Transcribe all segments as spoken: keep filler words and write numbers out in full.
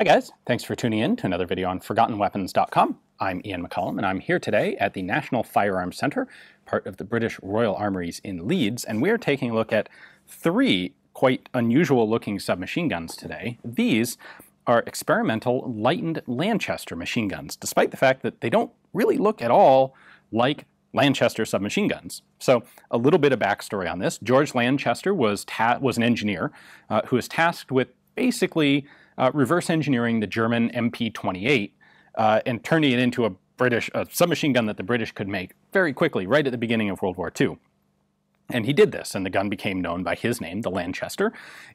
Hi guys, thanks for tuning in to another video on Forgotten Weapons dot com. I'm Ian McCollum and I'm here today at the National Firearms Centre, part of the British Royal Armouries in Leeds, and we're taking a look at three quite unusual looking submachine guns today. These are experimental lightened Lanchester machine guns, despite the fact that they don't really look at all like Lanchester submachine guns. So a little bit of backstory on this. George Lanchester was, ta was an engineer uh, who was tasked with basically Uh, reverse engineering the German M P twenty-eight uh, and turning it into a British a submachine gun that the British could make very quickly, right at the beginning of World War Two. And he did this, and the gun became known by his name, the Lanchester.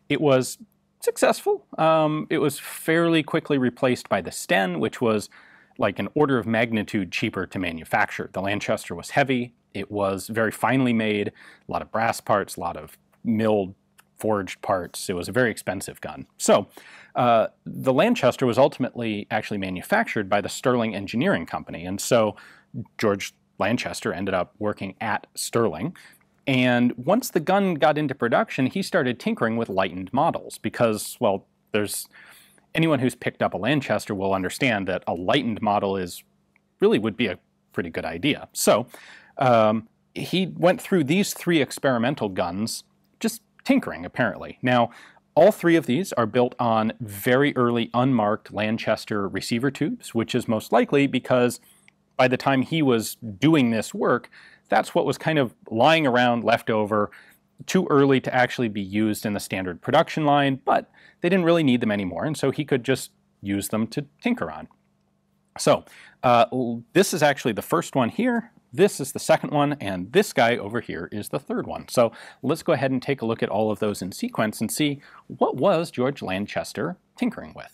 It was successful. Um, it was fairly quickly replaced by the Sten, which was like an order of magnitude cheaper to manufacture. The Lanchester was heavy. It was very finely made, a lot of brass parts, a lot of milled forged parts. It was a very expensive gun. So uh, the Lanchester was ultimately actually manufactured by the Sterling Engineering Company. And so George Lanchester ended up working at Sterling. And once the gun got into production, he started tinkering with lightened models because, well, there's anyone who's picked up a Lanchester will understand that a lightened model is really would be a pretty good idea. So um, he went through these three experimental guns just tinkering, apparently. Now, all three of these are built on very early unmarked Lanchester receiver tubes, which is most likely because by the time he was doing this work, that's what was kind of lying around left over, too early to actually be used in the standard production line, but they didn't really need them anymore, and so he could just use them to tinker on. So uh, this is actually the first one here. This is the second one, and this guy over here is the third one. So let's go ahead and take a look at all of those in sequence and see what was George Lanchester tinkering with.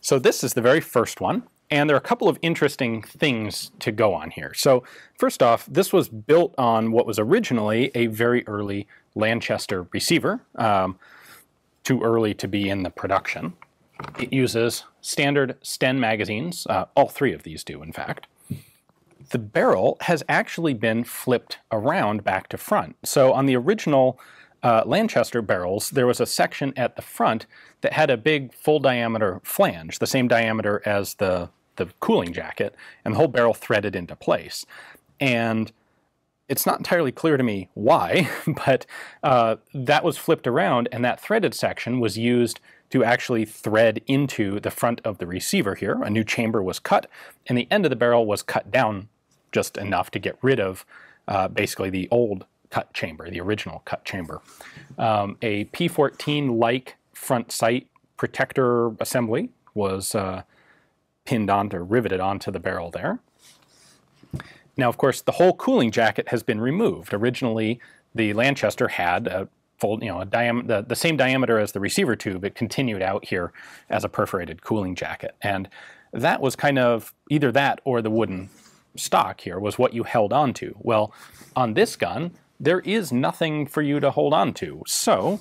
So this is the very first one, and there are a couple of interesting things to go on here. So first off, this was built on what was originally a very early Lanchester receiver, um, too early to be in the production. It uses standard Sten magazines, uh, all three of these do in fact. The barrel has actually been flipped around back to front. So on the original uh, Lanchester barrels, there was a section at the front that had a big full diameter flange, the same diameter as the, the cooling jacket, and the whole barrel threaded into place. And it's not entirely clear to me why, but uh, that was flipped around, and that threaded section was used to actually thread into the front of the receiver here. A new chamber was cut, and the end of the barrel was cut down just enough to get rid of uh, basically the old cut chamber, the original cut chamber. Um, a P fourteen-like front sight protector assembly was uh, pinned onto, riveted onto the barrel there. Now, of course, the whole cooling jacket has been removed. Originally, the Lanchester had a fold, you know, a diam the, the same diameter as the receiver tube. It continued out here as a perforated cooling jacket. And that was kind of either that or the wooden stock here was what you held on to. Well, on this gun, there is nothing for you to hold on to. So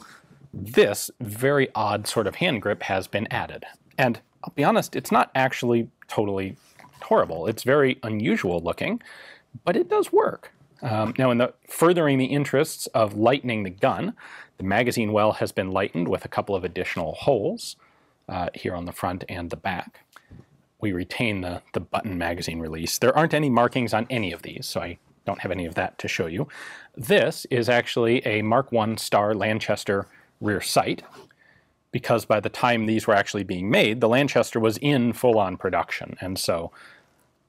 this very odd sort of hand grip has been added. And I'll be honest, it's not actually totally horrible. It's very unusual looking, but it does work. Um, now, in the furthering the interests of lightening the gun, the magazine well has been lightened with a couple of additional holes uh, here on the front and the back. We retain the, the button magazine release. There aren't any markings on any of these, so I don't have any of that to show you. This is actually a Mark one Star Lanchester rear sight, because by the time these were actually being made, the Lanchester was in full-on production, and so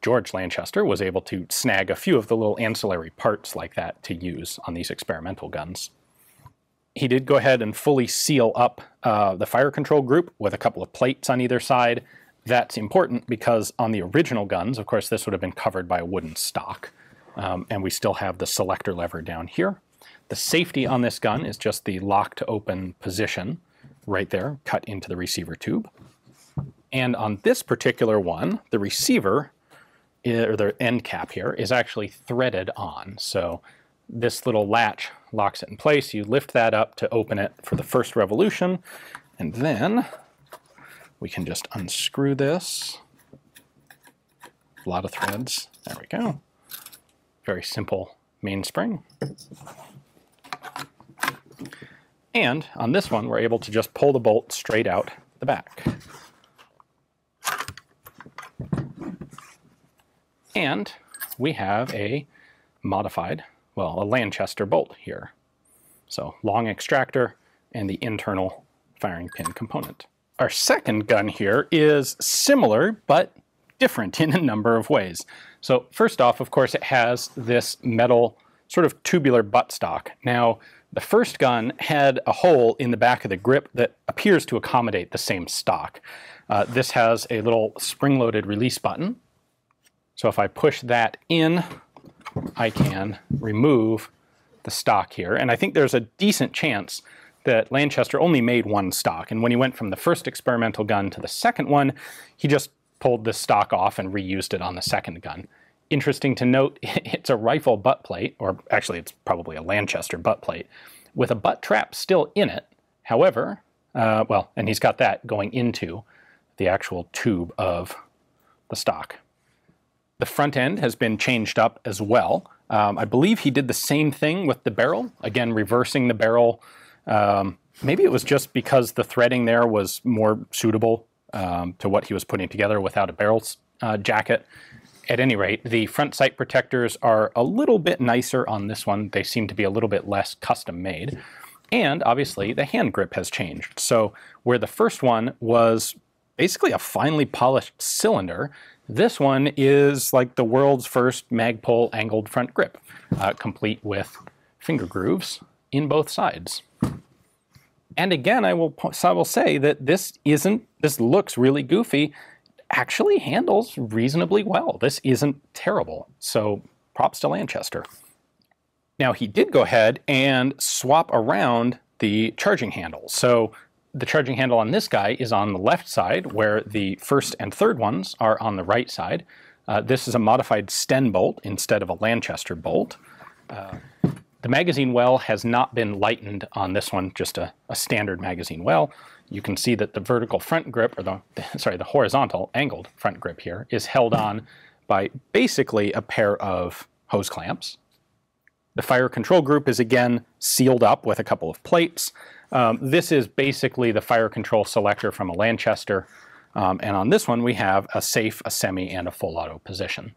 George Lanchester was able to snag a few of the little ancillary parts like that to use on these experimental guns. He did go ahead and fully seal up uh, the fire control group with a couple of plates on either side. That's important because on the original guns, of course, this would have been covered by a wooden stock, um, and we still have the selector lever down here. The safety on this gun is just the lock to open position right there, cut into the receiver tube. And on this particular one, the receiver, or the end cap here, is actually threaded on. So this little latch locks it in place. You lift that up to open it for the first revolution, and then we can just unscrew this. A lot of threads. There we go. Very simple mainspring. And on this one, we're able to just pull the bolt straight out the back. And we have a modified, well, a Lanchester bolt here. So long extractor and the internal firing pin component. Our second gun here is similar, but different in a number of ways. So first off, of course, it has this metal sort of tubular buttstock. Now, the first gun had a hole in the back of the grip that appears to accommodate the same stock. Uh, this has a little spring-loaded release button. So if I push that in, I can remove the stock here. And I think there's a decent chance that Lanchester only made one stock. And when he went from the first experimental gun to the second one, he just pulled this stock off and reused it on the second gun. Interesting to note, it's a rifle butt plate, or actually it's probably a Lanchester butt plate, with a butt trap still in it. However, uh, well, and he's got that going into the actual tube of the stock. The front end has been changed up as well. Um, I believe he did the same thing with the barrel, again reversing the barrel. Um, maybe it was just because the threading there was more suitable um, to what he was putting together without a barrel uh, jacket. At any rate, the front sight protectors are a little bit nicer on this one. They seem to be a little bit less custom made. And obviously the hand grip has changed. So where the first one was basically a finely polished cylinder, this one is like the world's first Magpul angled front grip, uh, complete with finger grooves in both sides. And again, I will, so I will say that this isn't, this looks really goofy, actually handles reasonably well. This isn't terrible, so props to Lanchester. Now he did go ahead and swap around the charging handle. So the charging handle on this guy is on the left side, where the first and third ones are on the right side. Uh, this is a modified Sten bolt instead of a Lanchester bolt. Uh, the magazine well has not been lightened on this one, just a, a standard magazine well. You can see that the vertical front grip, or the, sorry, the horizontal angled front grip here is held on by basically a pair of hose clamps. The fire control group is again sealed up with a couple of plates. Um, this is basically the fire control selector from a Lanchester. Um, and on this one, we have a safe, a semi, and a full auto position.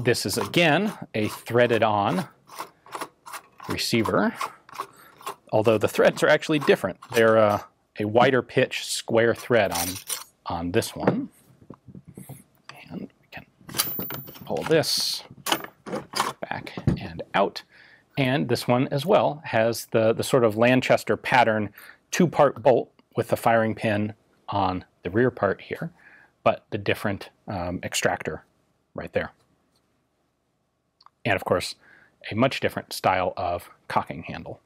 This is again a threaded on receiver, although the threads are actually different. They're uh, a wider pitch square thread on, on this one. And we can pull this back and out. And this one as well has the, the sort of Lanchester pattern two-part bolt with the firing pin on the rear part here, but the different um, extractor right there. And of course, a much different style of cocking handle.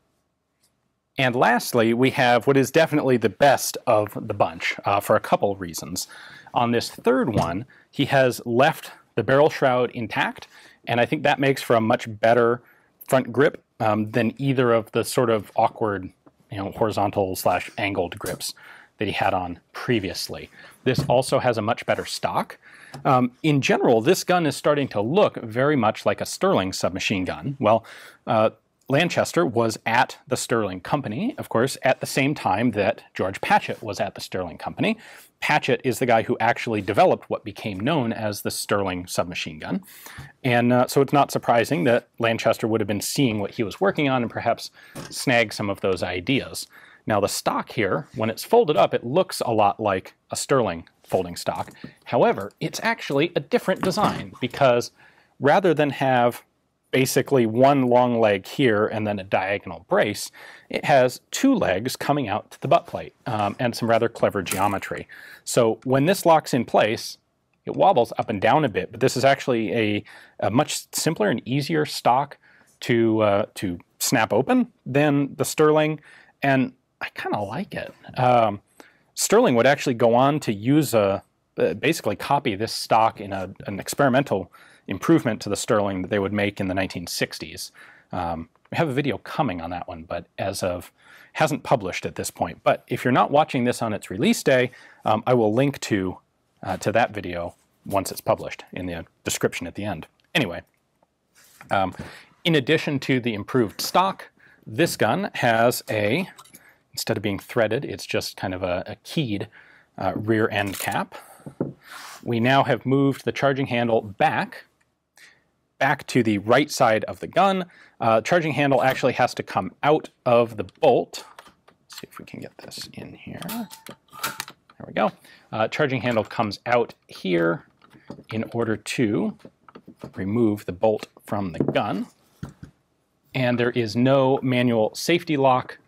And lastly, we have what is definitely the best of the bunch uh, for a couple reasons. On this third one, he has left the barrel shroud intact, and I think that makes for a much better front grip um, than either of the sort of awkward, you know, horizontal slash angled grips that he had on previously. This also has a much better stock. Um, in general, this gun is starting to look very much like a Sterling submachine gun. Well, uh, Lanchester was at the Sterling Company, of course, at the same time that George Patchett was at the Sterling Company. Patchett is the guy who actually developed what became known as the Sterling submachine gun. And uh, so it's not surprising that Lanchester would have been seeing what he was working on and perhaps snag some of those ideas. Now the stock here, when it's folded up, it looks a lot like a Sterling folding stock. However, it's actually a different design, because rather than have basically one long leg here and then a diagonal brace, it has two legs coming out to the butt plate um, and some rather clever geometry. So when this locks in place, it wobbles up and down a bit, but this is actually a, a much simpler and easier stock to, uh, to snap open than the Sterling, and I kind of like it. Um, Sterling would actually go on to use a, uh, basically copy this stock in a, an experimental improvement to the Sterling that they would make in the nineteen sixties. Um, we have a video coming on that one, but as of, hasn't published at this point. But if you're not watching this on its release day, um, I will link to, uh, to that video once it's published in the description at the end. Anyway, um, in addition to the improved stock, this gun has a, instead of being threaded, it's just kind of a, a keyed uh, rear end cap. We now have moved the charging handle back back to the right side of the gun. Uh, charging handle actually has to come out of the bolt. Let's see if we can get this in here. There we go. Uh, charging handle comes out here in order to remove the bolt from the gun. And there is no manual safety lock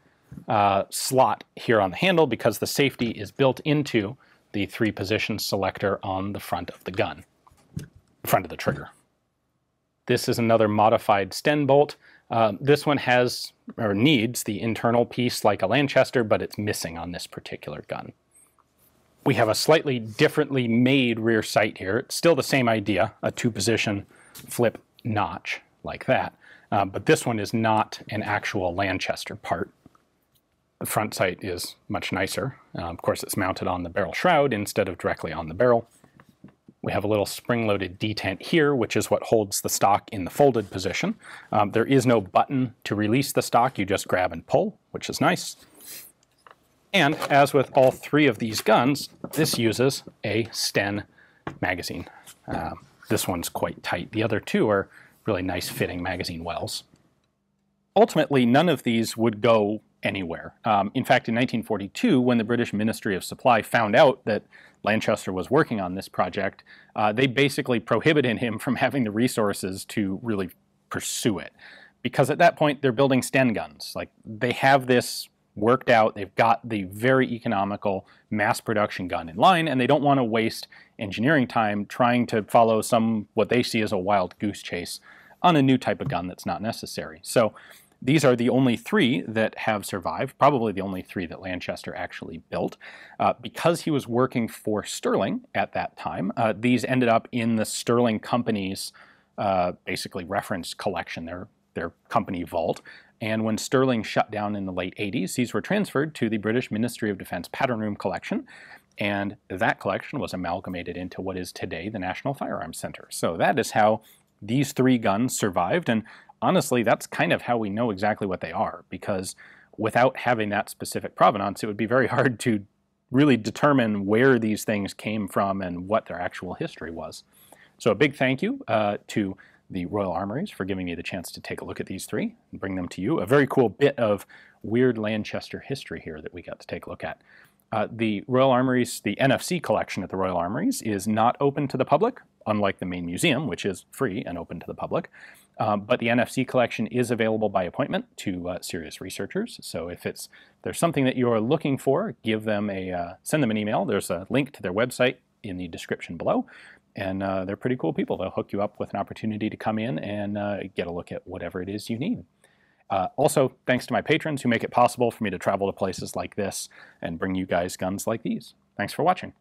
uh, slot here on the handle because the safety is built into the three position selector on the front of the gun, front of the trigger. This is another modified Sten bolt. Uh, this one has, or needs, the internal piece like a Lanchester, but it's missing on this particular gun. We have a slightly differently made rear sight here. It's still the same idea, a two position flip notch like that. Uh, but this one is not an actual Lanchester part. The front sight is much nicer. Uh, of course, it's mounted on the barrel shroud instead of directly on the barrel. We have a little spring-loaded detent here, which is what holds the stock in the folded position. Um, there is no button to release the stock. You just grab and pull, which is nice. And as with all three of these guns, this uses a Sten magazine. Uh, this one's quite tight. The other two are really nice fitting magazine wells. Ultimately, none of these would go anywhere. Um, in fact, in nineteen forty-two, when the British Ministry of Supply found out that Lanchester was working on this project, uh, they basically prohibited him from having the resources to really pursue it. Because at that point, they're building Sten guns. Like, they have this worked out, they've got the very economical mass production gun in line, and they don't want to waste engineering time trying to follow some, what they see as a wild goose chase on a new type of gun that's not necessary. So these are the only three that have survived, probably the only three that Lanchester actually built. Uh, because he was working for Sterling at that time, uh, these ended up in the Sterling Company's uh, basically reference collection, their, their company vault. And when Sterling shut down in the late eighties, these were transferred to the British Ministry of Defense Pattern Room collection. And that collection was amalgamated into what is today the National Firearms Centre. So that is how these three guns survived. And honestly, that's kind of how we know exactly what they are, because without having that specific provenance, it would be very hard to really determine where these things came from and what their actual history was. So a big thank you uh, to the Royal Armouries for giving me the chance to take a look at these three and bring them to you. A very cool bit of weird Lanchester history here that we got to take a look at. Uh, the Royal Armouries, the N F C collection at the Royal Armouries, is not open to the public, unlike the main museum, which is free and open to the public. Um, but the N F C collection is available by appointment to uh, serious researchers. So if it's there's something that you're looking for, give them a uh, send them an email. There's a link to their website in the description below, and uh, they're pretty cool people. They'll hook you up with an opportunity to come in and uh, get a look at whatever it is you need. Uh, also, thanks to my patrons who make it possible for me to travel to places like this and bring you guys guns like these. Thanks for watching.